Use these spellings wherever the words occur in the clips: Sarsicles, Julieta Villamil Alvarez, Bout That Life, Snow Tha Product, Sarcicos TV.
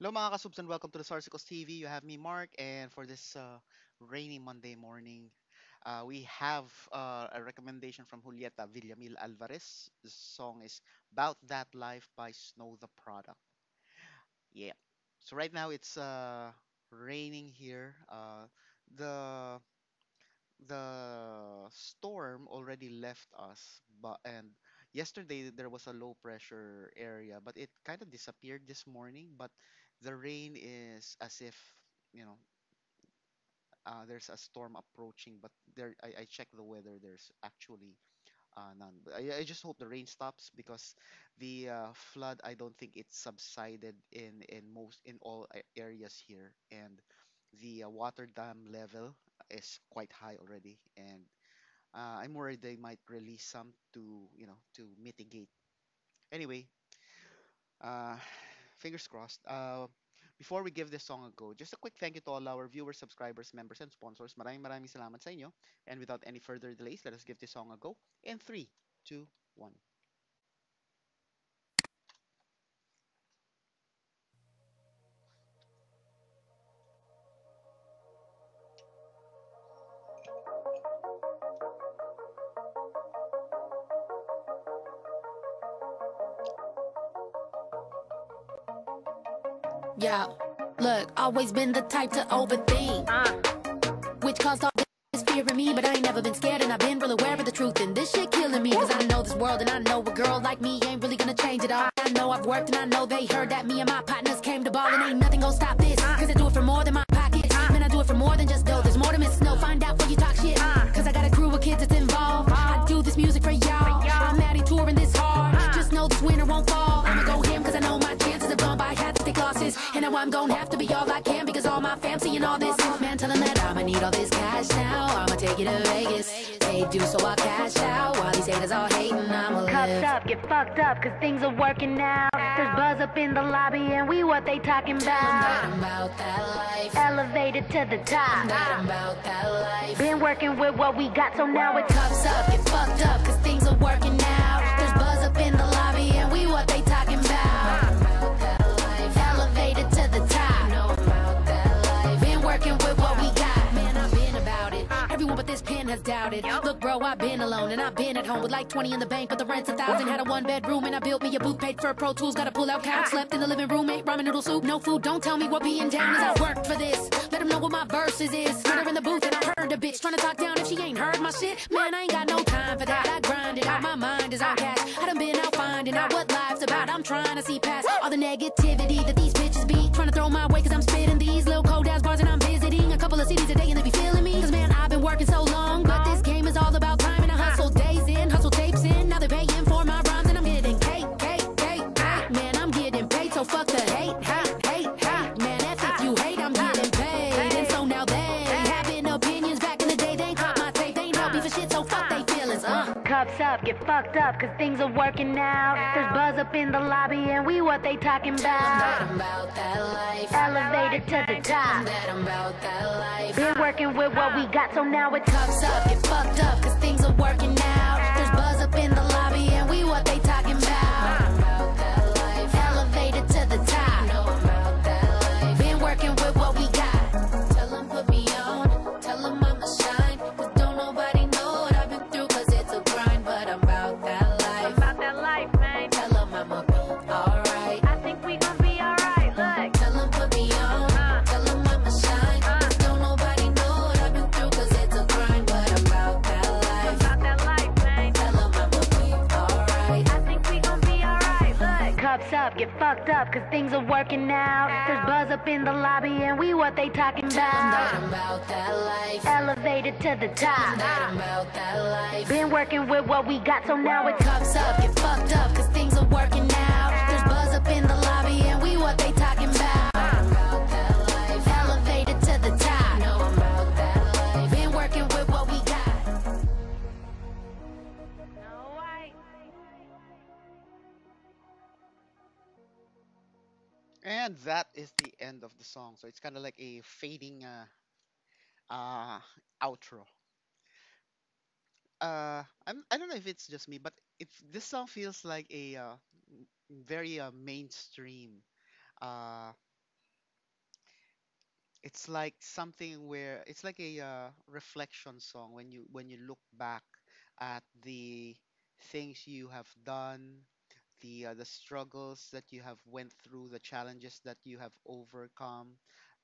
Hello mga kasubs and welcome to the Sarcicos TV. You have me, Mark, and for this rainy Monday morning, we have a recommendation from Julieta Villamil Alvarez. The song is About That Life by Snow Tha Product. Yeah. So right now it's raining here. The storm already left us, and yesterday there was a low pressure area, but it kind of disappeared this morning. But the rain is as if, you know, there's a storm approaching, but there I checked the weather, there's actually none. But I just hope the rain stops, because the flood, I don't think it's subsided in all areas here, and the water dam level is quite high already, and I'm worried they might release some to mitigate. Anyway, fingers crossed. Before we give this song a go, just a quick thank you to all our viewers, subscribers, members, and sponsors. Maraming salamat sa inyo. And without any further delays, let us give this song a go. In 3, 2, 1. Yeah, look, always been the type to overthink, which caused all this fear in me. But I ain't never been scared, and I've been real aware of the truth, and this shit killing me. Cause I know this world, and I know a girl like me ain't really gonna change it all. I know I've worked, and I know they heard that me and my partners came to ball, and ain't nothing gonna stop this. Cause I do it for more than my pockets. Man, I do it for more than just dough. There's more to Miss Snow. Find out when you talk shit, cause I got a crew of kids that's involved. I do this music for y'all. I'm out here touring this hard. Just know this winter won't fall. I'ma go ham, cause I know my chances are blown by half. And now I'm gonna have to be all I can, because all my fam seeing all this. Man, tell them that I'ma need all this cash now. I'ma take it to Vegas. They do, so I'll cash out. While these haters all hating, I'ma live. Cuffed up, get fucked up, cause things are working out. There's buzz up in the lobby, and we what they talking about. Tell them about that life. Elevated to the top. Tell them about that life. Been working with what we got, so now it cuffs up, get fucked up, cause things are working out. There's buzz up in the lobby, and we what they talking about. Has doubted. Look, bro, I've been alone, and I've been at home with like 20 in the bank, but the rent's 1,000. Had a one-bedroom, and I built me a booth, paid for Pro Tools, got a pull-out couch, slept in the living room, ate ramen noodle soup, no food. Don't tell me what being down is. I worked for this. Let them know what my verses is. Heard her in the booth, and I heard the bitch trying to talk down if she ain't heard my shit. Man, I ain't got no time for that. I grind it out. My mind is on cash. I done been out finding out what life's about. I'm trying to see past all the negativity that these bitches be trying to throw my way, cause I'm spitting these little cold-ass bars, and I'm visiting a couple of cities a day, and they be feeling me. Cause man, I've been working so long, but this game is all about time, and I hustle days in, hustle tapes in. Now they're paying for my rhymes, and I'm getting cake. Man, I'm getting paid, so fuck the hate. Man, F if you hate, I'm getting paid. And so now they having opinions. Back in the day, they ain't caught my tape. They ain't help me for shit, so fuck they feelings. Cups up, get fucked up, cause things are working out. There's buzz up in the lobby, and we what they talking about. Tell them about that life. Elevated to the top. Tell them about that life. Been working with what we got, so now it's cups up, get fucked up, cause things are working out. There's buzz up in the lobby, and we what they talking about. Tell them about that life. Elevated to the top. Know about that life. Been working with what we got. Tell them put me on. Tell them I'ma shine, cause don't nobody know what I've been through, cause it's a grind. But I'm about that life. I'm about that life, man. Tell them I'ma be alright. I think we gon' be alright, look. Tell them put me on. Up, get fucked up, cause things are working out. There's buzz up in the lobby, and we what they talking about. Tell them about that life. Elevated to the top. Tell them about that life. Been working with what we got, so now it cups up, get fucked up, cause things are working out. There's buzz up in the lobby, and we what they talking about. Tell them about that life. Elevated to the top. Know about that life. Been working with what we got. And that is the end of the song. So it's kind of like a fading outro. I don't know if it's just me, but this song feels like a very mainstream It's like something where it's like a reflection song when you look back at the things you have done, the struggles that you have went through, the challenges that you have overcome,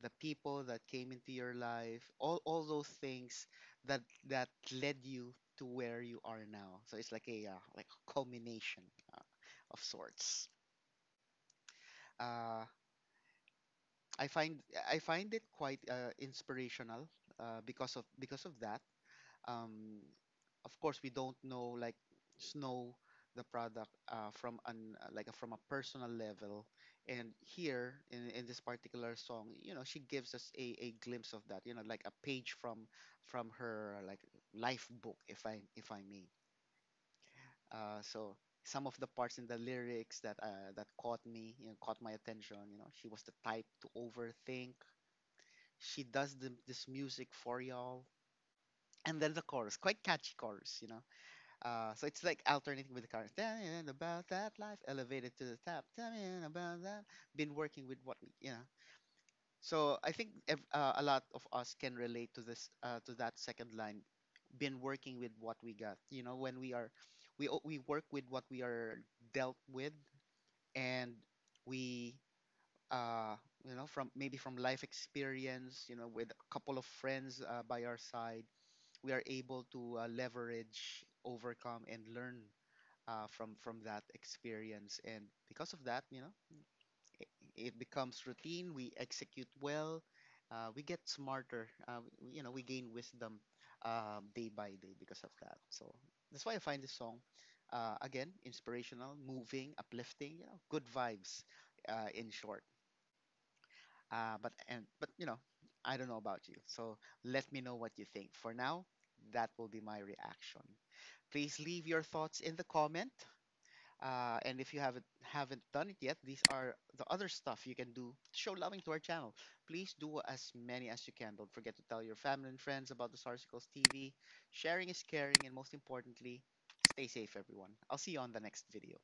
the people that came into your life, all those things that led you to where you are now. So it's like a culmination of sorts. Uh, I find it quite inspirational because of that. Um, Of course, we don't know like Snow the Product from a personal level, and here in this particular song, she gives us a glimpse of that, like a page from her like life book, if I may. So some of the parts in the lyrics that caught my attention. She was the type to overthink. She does this music for y'all, and then the chorus, quite catchy chorus. So it's like alternating with the chorus. Tell me in about that life, elevated to the top. Tell me in about that. Been working with what. So I think a lot of us can relate to this to that second line. Been working with what we got. When we work with what we are dealt with, and we from life experience, with a couple of friends by our side, we are able to leverage, overcome, and learn from that experience. And because of that, it becomes routine. We execute well. We get smarter. We gain wisdom day by day because of that. So that's why I find this song, again, inspirational, moving, uplifting, good vibes, in short. But I don't know about you. So let me know what you think. For now, that will be my reaction. Please leave your thoughts in the comment. And if you haven't done it yet, these are the other stuff you can do to show loving to our channel. Please do as many as you can. Don't forget to tell your family and friends about the Sarcicles TV. Sharing is caring, and most importantly, stay safe, everyone. I'll see you on the next video.